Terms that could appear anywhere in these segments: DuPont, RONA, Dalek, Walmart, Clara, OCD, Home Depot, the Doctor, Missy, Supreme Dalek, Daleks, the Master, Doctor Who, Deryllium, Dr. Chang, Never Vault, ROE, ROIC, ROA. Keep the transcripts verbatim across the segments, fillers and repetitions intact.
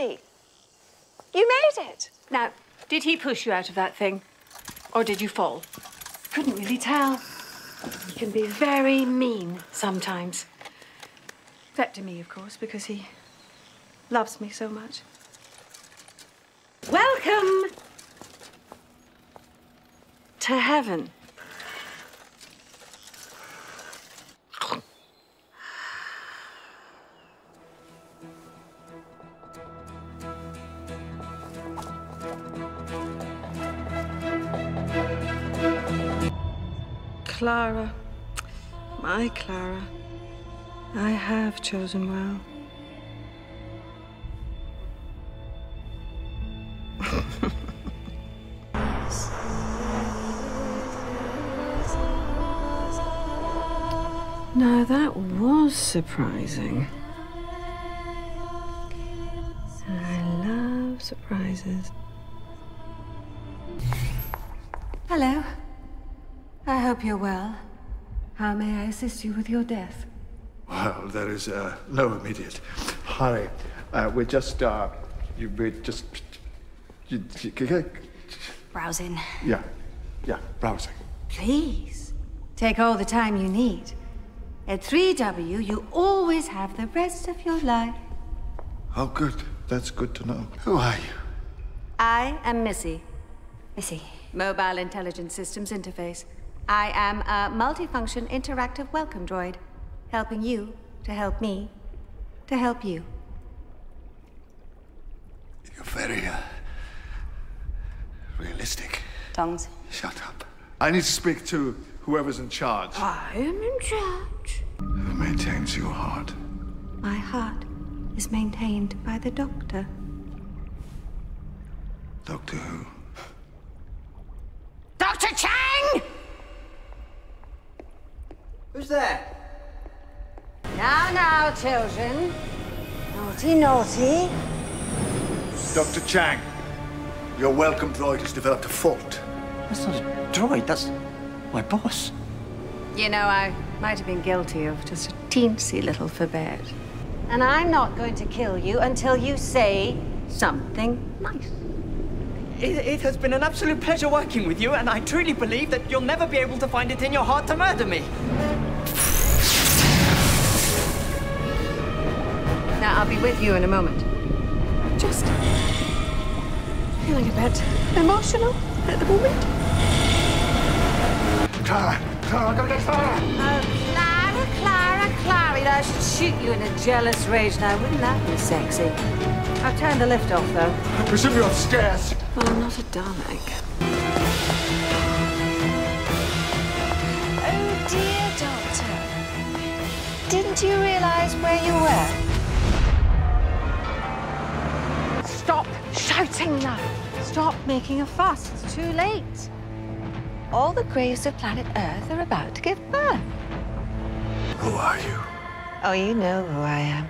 Missy, you made it. Now, did he push you out of that thing? Or did you fall? Couldn't really tell. He can be very mean sometimes. Except to me, of course, because he loves me so much. Welcome to heaven. Clara, my Clara, I have chosen well. Now that was surprising. I love surprises. Hello. I hope you're well. How may I assist you with your death? Well, there is uh, no immediate hurry. Uh, we're just, uh, you, we're just... You, you, browsing. Yeah, yeah, browsing. Please, take all the time you need. At three W, you always have the rest of your life. Oh, good. That's good to know. Who are you? I am Missy. Missy. Mobile Intelligence Systems Interface. I am a multifunction interactive welcome droid, helping you to help me to help you. You're very, uh, realistic. Tongues. Shut up. I need to speak to whoever's in charge. I am in charge. Who maintains your heart? My heart is maintained by the Doctor. Doctor Who? Doctor Chang! Who's there? Now, now, children. Naughty, naughty. Doctor Chang, your welcome droid has developed a fault. That's not a droid, that's my boss. You know, I might have been guilty of just a teensy little forbid. And I'm not going to kill you until you say something nice. It, it has been an absolute pleasure working with you, and I truly believe that you'll never be able to find it in your heart to murder me. Now, I'll be with you in a moment. Just feeling a bit emotional at the moment. Clara, Clara, go get Clara! Oh, Clara, Clara, Clara. I should shoot you in a jealous rage now. Wouldn't that be sexy? I've turned the lift off, though. I presume you're upstairs. Well, I'm not a Dalek. Oh, dear Doctor. Didn't you realize where you were? Stop shouting now. Stop making a fuss. It's too late. All the graves of planet Earth are about to give birth. Who are you? Oh, you know who I am.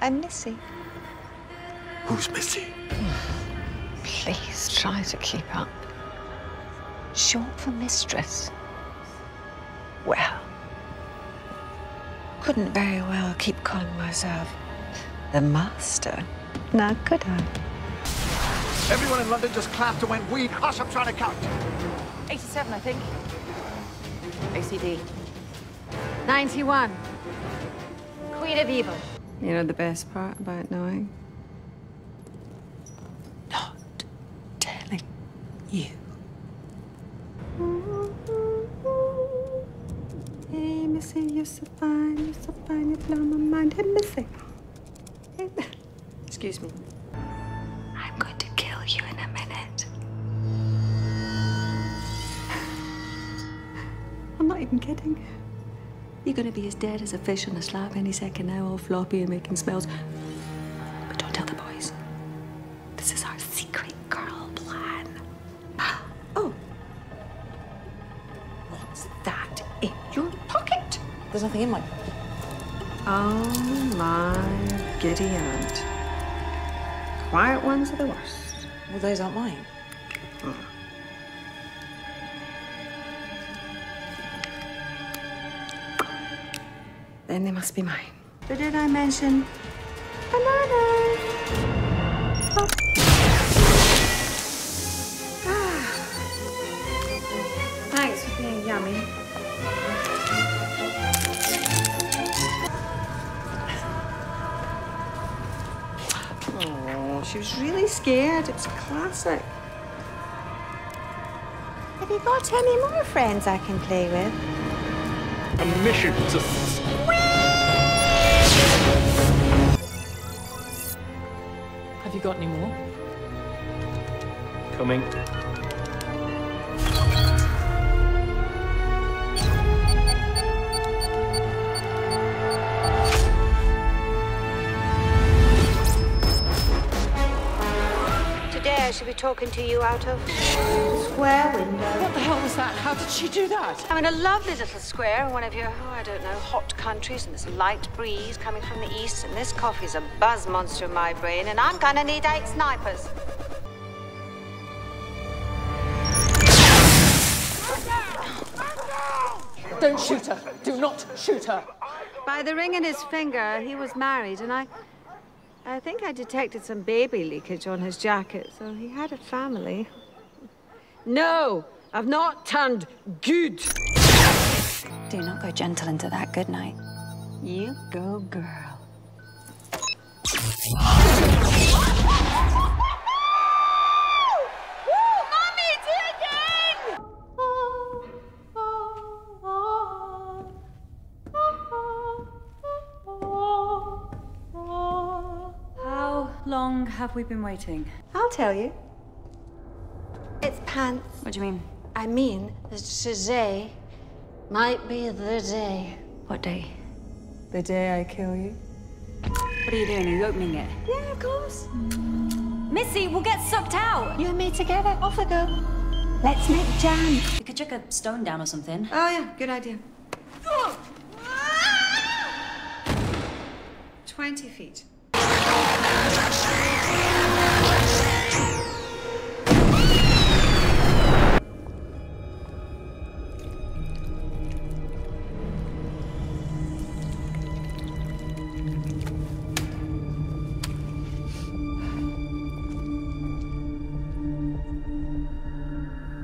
I'm Missy. Who's Missy? Please try to keep up. Short for mistress. Well, couldn't very well keep calling myself the Master. Now, could I? Everyone in London just clapped and went weed. Hush, I'm trying to count. eighty-seven, I think. O C D. ninety-one. Queen of Evil. You know the best part about knowing? You. Hey, Missy, you're so fine, you're so fine, you blow my mind. Hey, Missy. Hey. Excuse me. I'm going to kill you in a minute. I'm not even kidding. You're going to be as dead as a fish on a slab any second now, all floppy and making smells. But don't tell the boys. This is our secret girl plan. Oh. What's that in your pocket? There's nothing in mine. Oh, my giddy aunt. Quiet ones are the worst. Well, those aren't mine. Mm. Then they must be mine. But did I mention bananas? Mummy. Oh, she was really scared. It's classic. Have you got any more friends I can play with? A mission to squeeze! Have you got any more? Coming. I should be talking to you out of square window. What the hell was that? How did she do that? I'm in a lovely little square in one of your, oh, I don't know, hot countries, and this light breeze coming from the east, and this coffee's a buzz monster in my brain, and I'm gonna need eight snipers. Don't shoot her. Do not shoot her. By the ring in his finger, he was married, and I... I think I detected some baby leakage on his jacket, so he had a family. No, I've not turned good. Do not go gentle into that good night. You go, girl. Woo! Mommy, chicken! How long have we been waiting? I'll tell you. It's pants. What do you mean? I mean that today might be the day. What day? The day I kill you. What are you doing? Are you opening it? Yeah, of course. Mm. Missy, we'll get sucked out. You and me together. Off we go. Let's make jam. We could chuck a stone down or something. Oh, yeah. Good idea. Oh. Twenty feet.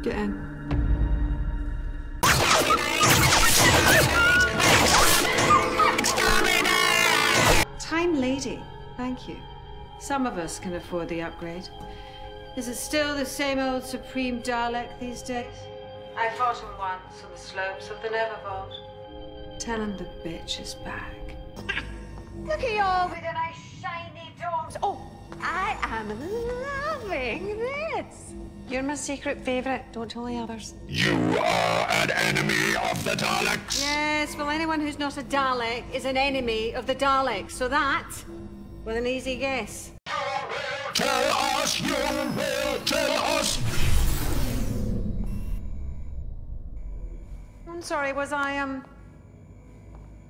Get in. Time lady. Thank you. Some of us can afford the upgrade. Is it still the same old Supreme Dalek these days? I fought him once on the slopes of the Never Vault. Tell him the bitch is back. Look at y'all with your nice shiny doors. Oh, I am loving this. You're my secret favourite. Don't tell the others. You are an enemy of the Daleks. Yes, well, anyone who's not a Dalek is an enemy of the Daleks. So that... with an easy guess. Tell us, you will tell us! I'm sorry, was I, um...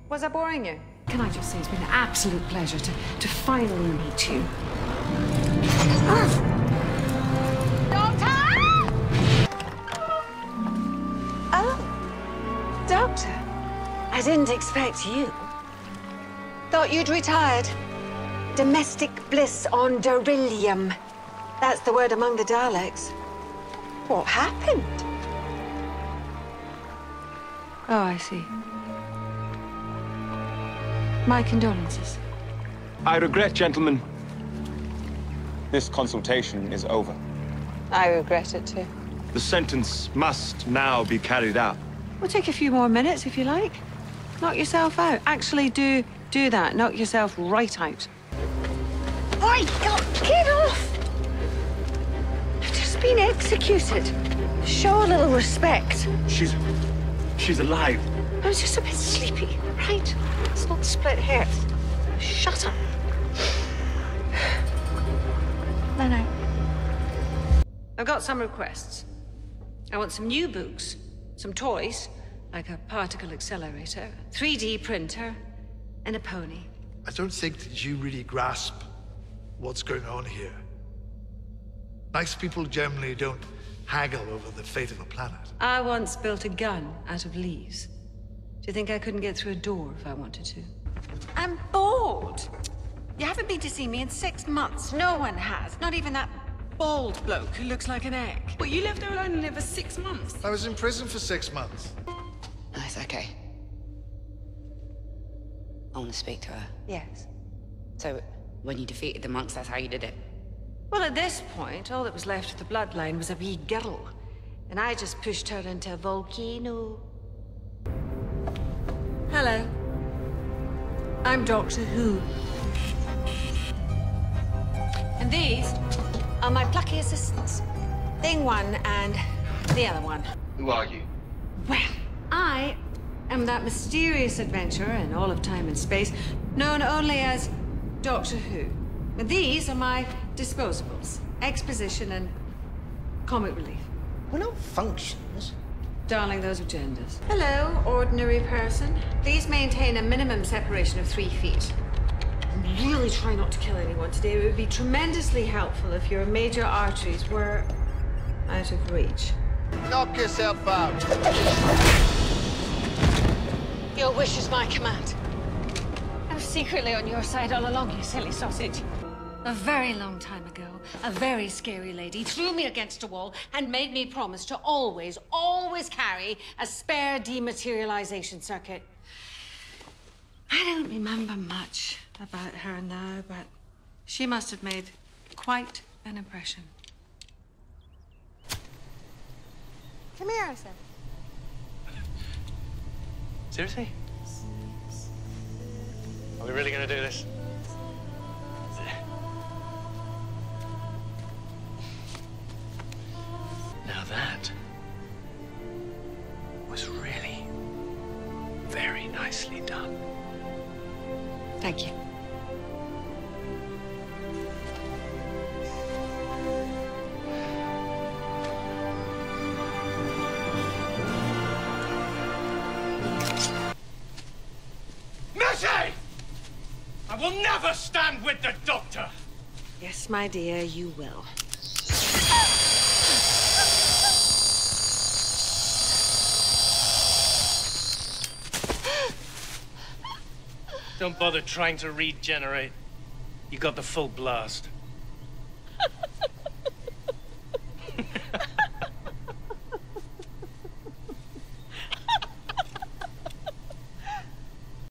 was I boring you? Can I just say it's been an absolute pleasure to, to finally meet you. Doctor! Oh, Doctor. I didn't expect you. Thought you'd retired. Domestic bliss on Deryllium. That's the word among the Daleks. What happened? Oh, I see. My condolences. I regret, gentlemen. This consultation is over. I regret it too. The sentence must now be carried out. We'll take a few more minutes if you like. Knock yourself out. Actually, do do that. Knock yourself right out. Oi, get off! I've just been executed. Show a little respect. She's... she's alive. I was just a bit sleepy, right? It's not split hairs. Shut up. No, no. I've got some requests. I want some new books, some toys, like a particle accelerator, three D printer, and a pony. I don't think that you really grasp what's going on here. Nice people generally don't haggle over the fate of a planet. I once built a gun out of leaves. Do you think I couldn't get through a door if I wanted to? I'm bored. You haven't been to see me in six months. No one has. Not even that bald bloke who looks like an egg. But you left her alone in there for six months. I was in prison for six months. Okay. I want to speak to her. Yes. So, when you defeated the monks, that's how you did it? Well, at this point, all that was left of the bloodline was a wee girl. And I just pushed her into a volcano. Hello. I'm Doctor Who. And these are my plucky assistants. Thing one and the other one. Who are you? Well, I am that mysterious adventurer in all of time and space, known only as Doctor Who. And these are my disposables, exposition and comic relief. We're not functions. Darling, those are genders. Hello, ordinary person. Please maintain a minimum separation of three feet. Really try not to kill anyone today. It would be tremendously helpful if your major arteries were out of reach. Knock yourself out. Your wish is my command. I was secretly on your side all along, you silly sausage. A very long time ago, a very scary lady threw me against a wall and made me promise to always, always carry a spare dematerialization circuit. I don't remember much about her now, but she must have made quite an impression. Come here, I said. Seriously? Are we really going to do this? Now that was really very nicely done. Thank you. I will never stand with the Doctor! Yes, my dear, you will. Don't bother trying to regenerate. You got the full blast.